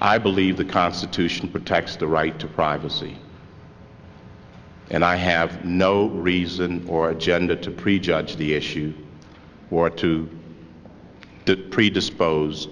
I believe the Constitution protects the right to privacy. And I have no reason or agenda to prejudge the issue or to predispose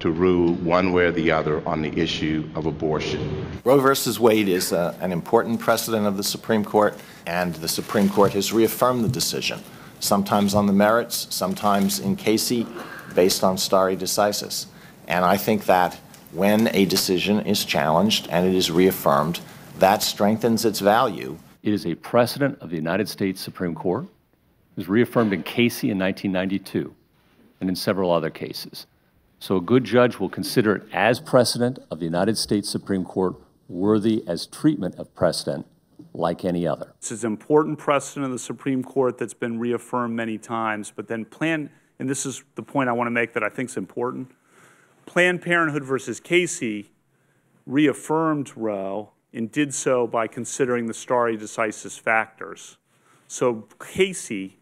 to rule one way or the other on the issue of abortion. Roe versus Wade is an important precedent of the Supreme Court, and the Supreme Court has reaffirmed the decision, sometimes on the merits, sometimes in Casey, based on stare decisis. And I think that when a decision is challenged and it is reaffirmed, that strengthens its value. It is a precedent of the United States Supreme Court. It was reaffirmed in Casey in 1992 and in several other cases. So a good judge will consider it as precedent of the United States Supreme Court, worthy as treatment of precedent like any other. This is an important precedent of the Supreme Court that's been reaffirmed many times, but then and this is the point I want to make that I think is important, Planned Parenthood versus Casey reaffirmed Roe and did so by considering the stare decisis factors. So Casey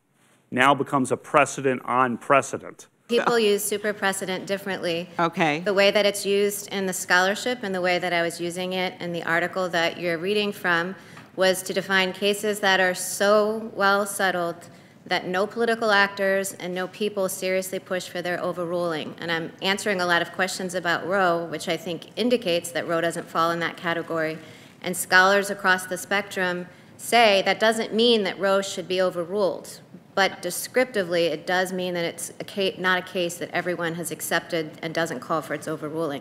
now becomes a precedent on precedent. People use super precedent differently. Okay. The way that it's used in the scholarship and the way that I was using it in the article that you're reading from was to define cases that are so well settled that no political actors and no people seriously push for their overruling. And I'm answering a lot of questions about Roe, which I think indicates that Roe doesn't fall in that category. And scholars across the spectrum say that doesn't mean that Roe should be overruled. But descriptively, it does mean that it's not a case that everyone has accepted and doesn't call for its overruling.